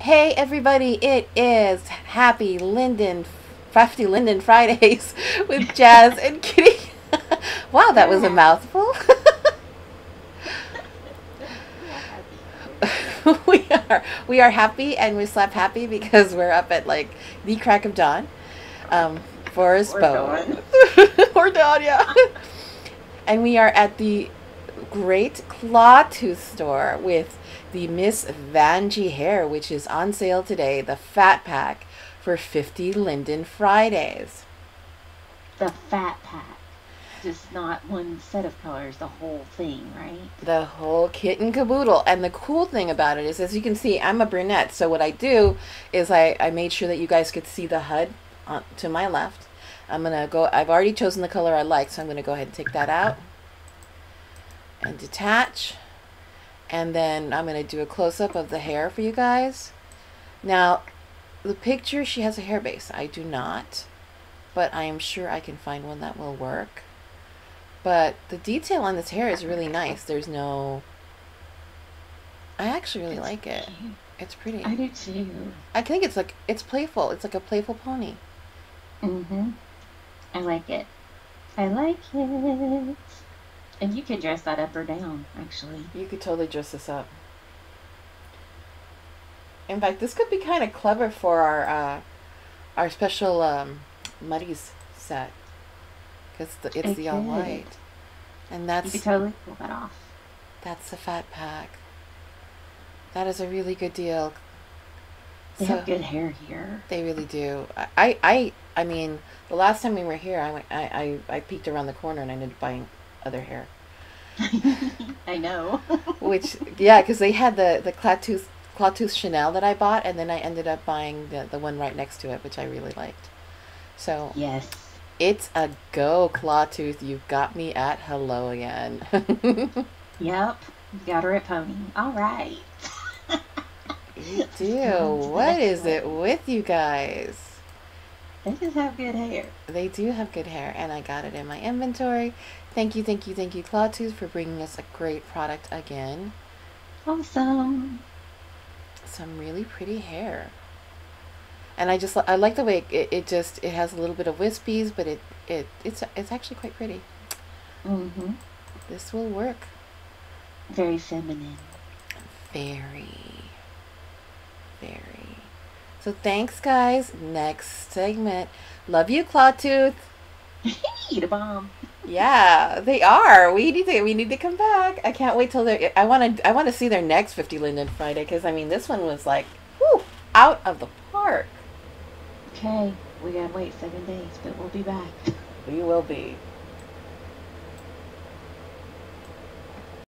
Hey everybody, it is Fifty Linden Fridays with Jazz and Kitty. Wow, that was a mouthful. we are happy, and we slept happy because we're up at like the crack of dawn for a spawn. Or dawn, yeah. And we are at the great Clawtooth store with the Miss Vanjie hair, which is on sale today, the Fat Pack for 50 Linden Fridays. The Fat Pack. Just not one set of colors, the whole thing, right? The whole kit and caboodle. And the cool thing about it is, as you can see, I'm a brunette. So what I do is I made sure that you guys could see the HUD on, to my left. I'm going to go, I've already chosen the color I like, so I'm going to go ahead and take that out and detach. And then I'm going to do a close-up of the hair for you guys. Now, the picture, she has a hair base. I do not, but I am sure I can find one that will work. But the detail on this hair is really nice. There's no... I actually really like it. It's pretty. I do too. I think it's like, it's playful. It's like a playful pony. Mm-hmm. I like it. I like it. And you could dress that up or down, actually. You could totally dress this up. In fact, this could be kind of clever for our special Muddies set. Because it's the all-white. And that's... You could totally pull that off. That's the Fat Pack. That is a really good deal. They have good hair here. They really do. I mean, the last time we were here, I peeked around the corner and I ended up buying other hair. I know. Which, yeah, because they had the Clawtooth Chanel that I bought, and then I ended up buying the one right next to it, which I really liked. So yes, it's a go, Clawtooth. You've got me at hello again. Yep, you got her at pony. All right. You do. What is it with you guys? They just have good hair. They do have good hair, and I got it in my inventory. Thank you, thank you, thank you, Clawtooth, for bringing us a great product again. Awesome. Some really pretty hair. And I like the way it has a little bit of wispies, but it's actually quite pretty. Mm-hmm. This will work. Very feminine. Very. So thanks, guys. Next segment. Love you, Clawtooth. Eat a bomb. Yeah, they are. We need to come back. I can't wait till they're... I want to see their next 50 Linden Friday, because I mean this one was like, whew, out of the park. Okay, we gotta wait 7 days, but we'll be back. We will be.